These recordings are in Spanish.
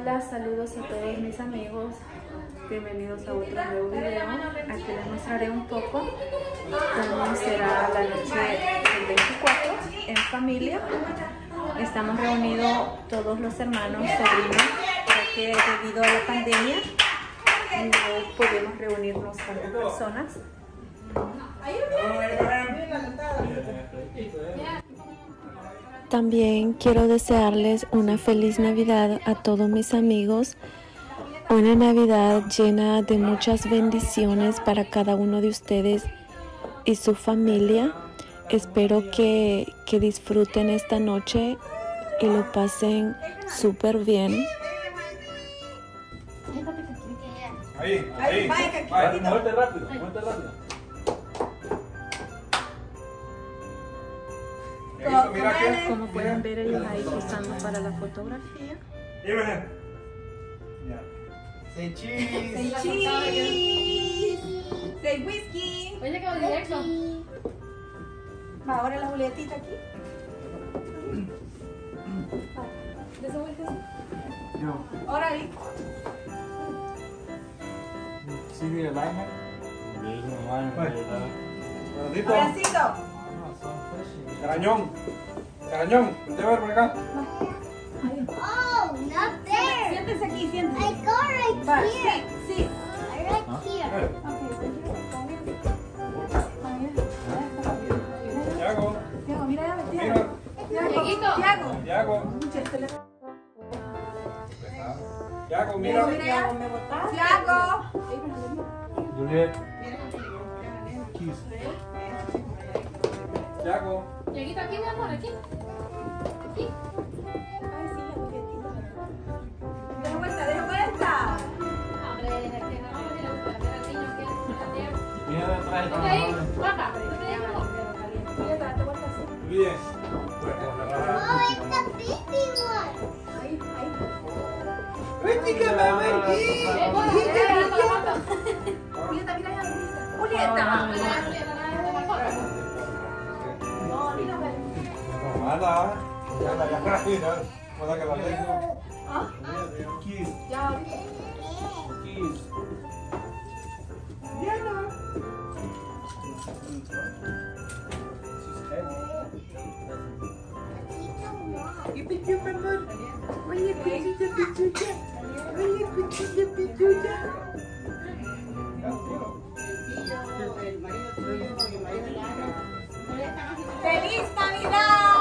Hola, saludos a todos mis amigos, bienvenidos a otro nuevo video. Aquí les mostraré un poco cómo será la noche del 24 en familia. Estamos reunidos todos los hermanos, sobrinos, ya que debido a la pandemia no podemos reunirnos tantas personas. También quiero desearles una feliz Navidad a todos mis amigos, una Navidad llena de muchas bendiciones para cada uno de ustedes y su familia. Espero que disfruten esta noche y lo pasen súper bien. Ahí, muévete rápido, muévete rápido. Como pueden ver, ellos ahí posando para la fotografía. Say cheese. Say cheese. Say whisky. Oye, que directo. Va, ahora la boletita aquí. ¿De esa vuelta? No. Ahora ahí. ¿Sí viene el aire? Abracito. Carañón, carañón, vente a ver por acá. Oh, not there. Siéntese aquí, siéntese. I go right here. Sí, right here. Tiago. Tiago, mira, mira. Tiago. Tiago. Tiago, mira. Tiago. Juliet. Tiago. Tiaguito, aquí mi amor, aquí. Aquí. Ay, sí, la juguetita. Deja vuelta, deja vuelta. Hombre, deja que no me lo guarde al niño que es la tierra. Ponte ahí, baja. Ponte ahí, amor. Mira, date vuelta así. Bien. Oh, está pretty one. Ahí, ahí. Pretty que me metí. Julieta, mira ya, Julieta. Julieta. Mala, ya la agarré, ¿no? Puedo que la tengo. Kiss. Ya. Kiss. Diana. Y pichucha, amor. Oye, pichucha, pichucha. Oye, pichucha, pichucha. El marido tuyo y el marido de la Ana. ¡Feliz Navidad!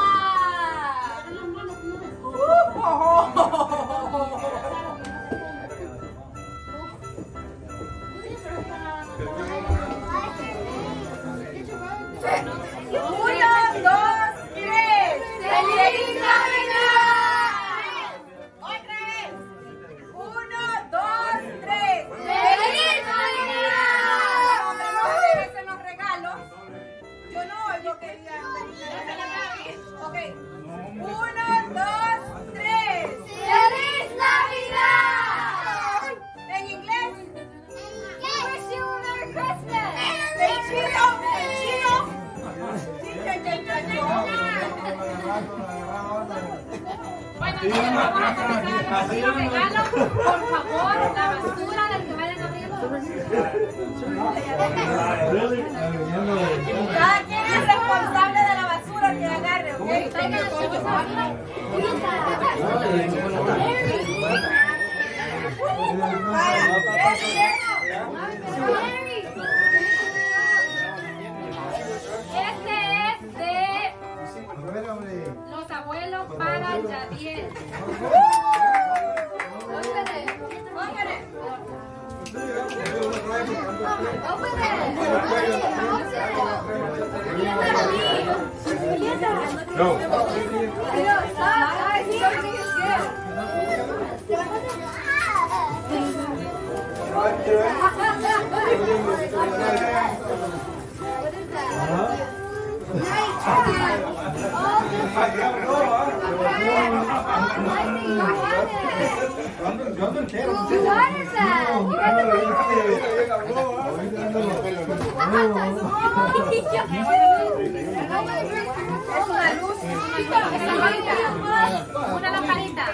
Una lamparita.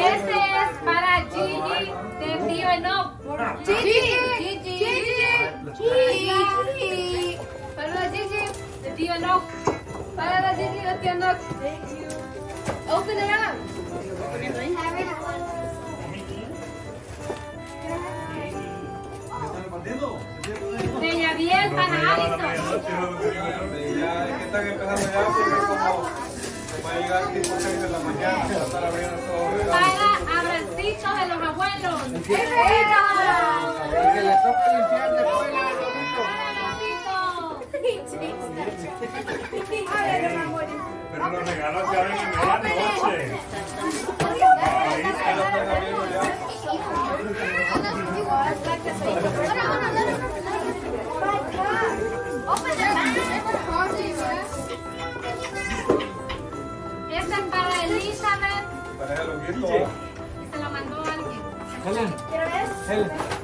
Este es para Gigi de Tío por Gigi. Para la Gigi de Tío Enoch. Para la Gigi de Tío Enoch. Open it up. Seña bien para Alison. Ya que están empezando ya porque como va a llegar tipo 6 de la mañana para estar abriendo todo. Para abracitos de los abuelos. ¡Eso! Que les toca limpiar después la abracitos. Pero los regalos se abren en la noche. Ahí se los están abriendo ya. Esta es para Elizabeth. Para ella lo que se lo mandó alguien. Helen.